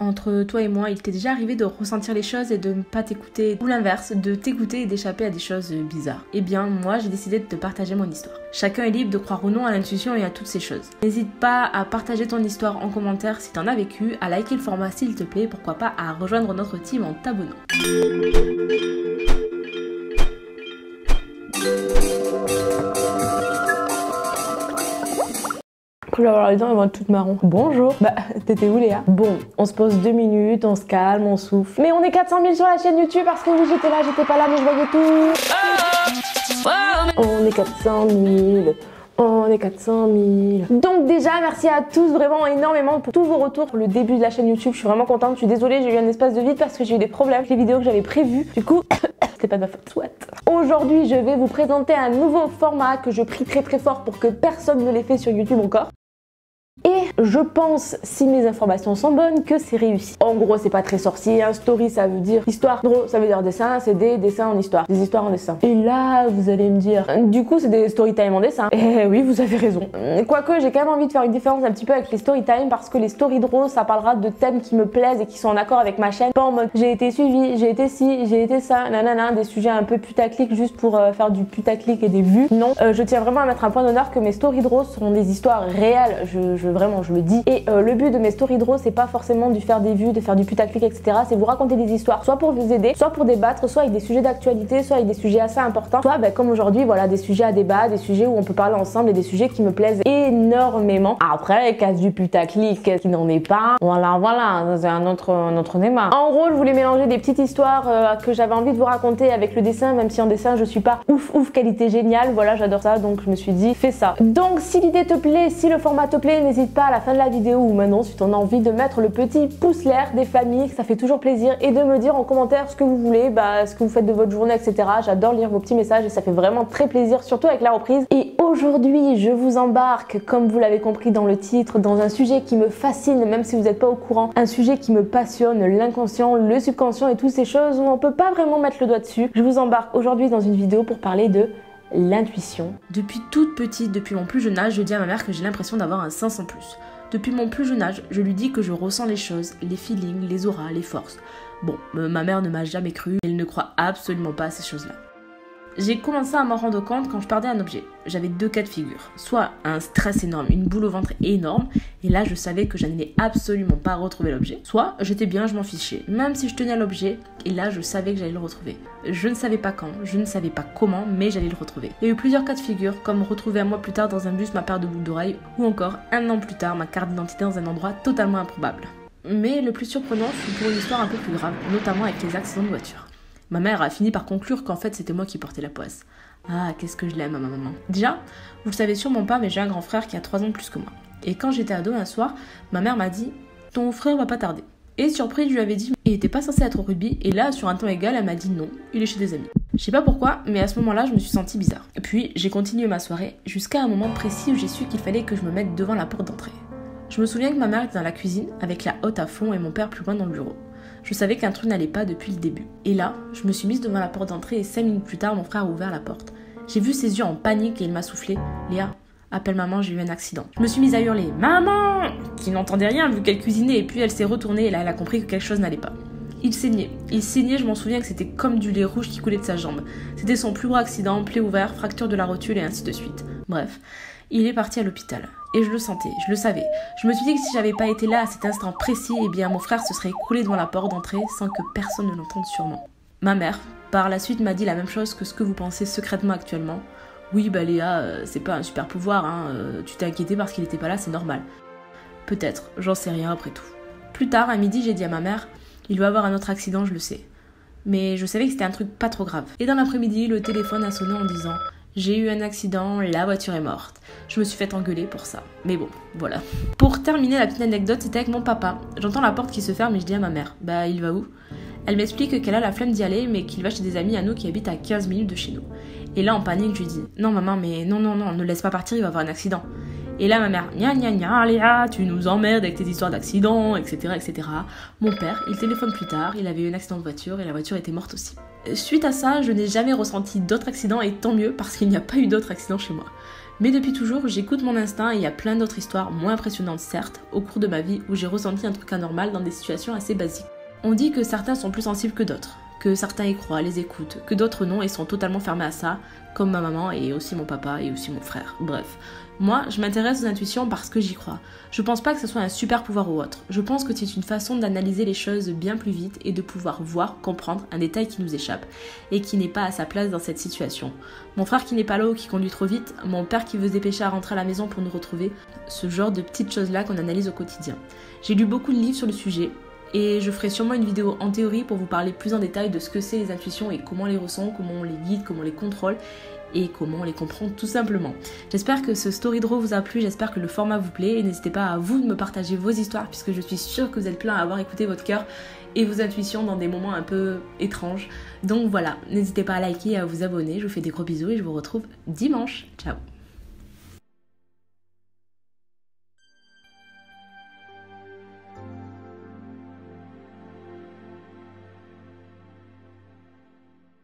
entre toi et moi, il t'est déjà arrivé de ressentir les choses et de ne pas t'écouter, ou l'inverse, de t'écouter et d'échapper à des choses bizarres. Eh bien, moi, j'ai décidé de te partager mon histoire. Chacun est libre de croire ou non à l'intuition et à toutes ces choses. N'hésite pas à partager ton histoire en commentaire si t'en as vécu, à liker le format s'il te plaît, pourquoi pas à rejoindre notre team en t'abonnant. Je vais avoir les dents, elles vont être toutes marron. Bonjour. Bah, t'étais où Léa? Bon, on se pose 2 minutes, on se calme, on souffle. Mais on est 400 000 sur la chaîne YouTube parce que oui, j'étais là, j'étais pas là, mais je voyais tout. On est 400 000. On est 400 000. Donc déjà, merci à tous vraiment énormément pour tous vos retours pour le début de la chaîne YouTube. Je suis vraiment contente. Je suis désolée, j'ai eu un espace de vide parce que j'ai eu des problèmes avec les vidéos que j'avais prévues. Du coup, c'était pas de ma faute. Soit. Aujourd'hui, je vais vous présenter un nouveau format que je prie très fort pour que personne ne l'ait fait sur YouTube encore. Et je pense, si mes informations sont bonnes, que c'est réussi. En gros, c'est pas très sorcier, hein. Story, ça veut dire histoire. Draw, ça veut dire dessin, c'est des dessins en histoire. Des histoires en dessin. Et là, vous allez me dire, du coup, c'est des story time en dessin. Et oui, vous avez raison. Quoique, j'ai quand même envie de faire une différence un petit peu avec les story time parce que les story draw, ça parlera de thèmes qui me plaisent et qui sont en accord avec ma chaîne. Pas en mode, j'ai été suivi, j'ai été ci, j'ai été ça, nanana, des sujets un peu putaclic juste pour faire du putaclic et des vues. Non, je tiens vraiment à mettre un point d'honneur que mes story draw seront des histoires réelles. Vraiment, je le dis. Et le but de mes story draw, c'est pas forcément de faire des vues, de faire du putaclic, etc. C'est vous raconter des histoires, soit pour vous aider, soit pour débattre, soit avec des sujets d'actualité, soit avec des sujets assez importants, soit ben, comme aujourd'hui, voilà, des sujets à débat, des sujets où on peut parler ensemble et des sujets qui me plaisent énormément. Après, casse du putaclic, qu'est-ce qui n'en est pas. Voilà, c'est un autre débat. En gros, je voulais mélanger des petites histoires que j'avais envie de vous raconter avec le dessin, même si en dessin, je suis pas ouf, qualité géniale. Voilà, j'adore ça, donc je me suis dit, fais ça. Donc, si l'idée te plaît, si le format te plaît, n'hésite pas à la fin de la vidéo ou maintenant si t'en as envie de mettre le petit pouce l'air des familles, ça fait toujours plaisir, et de me dire en commentaire ce que vous voulez, bah, ce que vous faites de votre journée, etc. J'adore lire vos petits messages et ça fait vraiment très plaisir, surtout avec la reprise. Et aujourd'hui, je vous embarque, comme vous l'avez compris dans le titre, dans un sujet qui me fascine, même si vous n'êtes pas au courant, un sujet qui me passionne, l'inconscient, le subconscient et toutes ces choses où on peut pas vraiment mettre le doigt dessus. Je vous embarque aujourd'hui dans une vidéo pour parler de l'intuition. Depuis toute petite, depuis mon plus jeune âge, je dis à ma mère que j'ai l'impression d'avoir un sens en plus. Depuis mon plus jeune âge, je lui dis que je ressens les choses, les feelings, les auras, les forces. Bon, ma mère ne m'a jamais cru, elle ne croit absolument pas à ces choses-là. J'ai commencé à m'en rendre compte quand je perdais un objet. J'avais 2 cas de figure, soit un stress énorme, une boule au ventre énorme, et là je savais que je n'allais absolument pas retrouver l'objet. Soit j'étais bien, je m'en fichais, même si je tenais à l'objet, et là je savais que j'allais le retrouver. Je ne savais pas quand, je ne savais pas comment, mais j'allais le retrouver. Il y a eu plusieurs cas de figure, comme retrouver un mois plus tard dans un bus ma paire de boucles d'oreilles, ou encore un an plus tard ma carte d'identité dans un endroit totalement improbable. Mais le plus surprenant fut pour une histoire un peu plus grave, notamment avec les accidents de voiture. Ma mère a fini par conclure qu'en fait c'était moi qui portais la poisse. Ah, qu'est-ce que je l'aime à ma maman. Déjà, vous le savez sûrement pas, mais j'ai un grand frère qui a 3 ans de plus que moi. Et quand j'étais ado un soir, ma mère m'a dit « Ton frère va pas tarder ». Et surprise, je lui avais dit « Il était pas censé être au rugby ». Et là, sur un temps égal, elle m'a dit « Non, il est chez des amis ». Je sais pas pourquoi, mais à ce moment-là, je me suis sentie bizarre. Et puis, j'ai continué ma soirée jusqu'à un moment précis où j'ai su qu'il fallait que je me mette devant la porte d'entrée. Je me souviens que ma mère était dans la cuisine, avec la hotte à fond et mon père plus loin dans le bureau. Je savais qu'un truc n'allait pas depuis le début. Et là, je me suis mise devant la porte d'entrée et 5 minutes plus tard, mon frère a ouvert la porte. J'ai vu ses yeux en panique et il m'a soufflé « Léa, appelle maman, j'ai eu un accident ». Je me suis mise à hurler « Maman !» qui n'entendait rien vu qu'elle cuisinait, et puis elle s'est retournée et là, elle a compris que quelque chose n'allait pas. Il saignait, je m'en souviens que c'était comme du lait rouge qui coulait de sa jambe. C'était son plus gros accident, plaie ouverte, fracture de la rotule et ainsi de suite. Bref, il est parti à l'hôpital. Et je le sentais, je le savais. Je me suis dit que si j'avais pas été là à cet instant précis, eh bien mon frère se serait écroulé devant la porte d'entrée sans que personne ne l'entende sûrement. Ma mère, par la suite, m'a dit la même chose que ce que vous pensez secrètement actuellement. Oui, bah Léa, c'est pas un super pouvoir, hein, tu t'es inquiétée parce qu'il était pas là, c'est normal. Peut-être, j'en sais rien après tout. Plus tard, à midi, j'ai dit à ma mère, il doit avoir un autre accident, je le sais. Mais je savais que c'était un truc pas trop grave. Et dans l'après-midi, le téléphone a sonné en disant... J'ai eu un accident, la voiture est morte. Je me suis fait engueuler pour ça. Mais bon, voilà. Pour terminer la petite anecdote, c'était avec mon papa. J'entends la porte qui se ferme et je dis à ma mère, bah il va où? Elle m'explique qu'elle a la flemme d'y aller mais qu'il va chez des amis à nous qui habitent à 15 minutes de chez nous. Et là en panique, je lui dis, non maman, mais non, ne laisse pas partir, il va avoir un accident. Et là ma mère, gna Léa, tu nous emmerdes avec tes histoires d'accident, etc., etc. Mon père, il téléphone plus tard, il avait eu un accident de voiture et la voiture était morte aussi. Suite à ça, je n'ai jamais ressenti d'autres accidents et tant mieux parce qu'il n'y a pas eu d'autres accidents chez moi. Mais depuis toujours, j'écoute mon instinct et il y a plein d'autres histoires moins impressionnantes certes, au cours de ma vie où j'ai ressenti un truc anormal dans des situations assez basiques. On dit que certains sont plus sensibles que d'autres, que certains y croient, les écoutent, que d'autres non et sont totalement fermés à ça, comme ma maman et aussi mon papa et aussi mon frère, bref. Moi, je m'intéresse aux intuitions parce que j'y crois. Je pense pas que ce soit un super pouvoir ou autre, je pense que c'est une façon d'analyser les choses bien plus vite et de pouvoir voir, comprendre un détail qui nous échappe et qui n'est pas à sa place dans cette situation. Mon frère qui n'est pas là ou qui conduit trop vite, mon père qui veut se dépêcher à rentrer à la maison pour nous retrouver, ce genre de petites choses-là qu'on analyse au quotidien. J'ai lu beaucoup de livres sur le sujet, et je ferai sûrement une vidéo en théorie pour vous parler plus en détail de ce que c'est les intuitions et comment on les ressent, comment on les guide, comment on les contrôle et comment on les comprend tout simplement. J'espère que ce Story Draw vous a plu, j'espère que le format vous plaît et n'hésitez pas à vous de me partager vos histoires puisque je suis sûre que vous êtes plein à avoir écouté votre cœur et vos intuitions dans des moments un peu étranges. Donc voilà, n'hésitez pas à liker et à vous abonner, je vous fais des gros bisous et je vous retrouve dimanche. Ciao!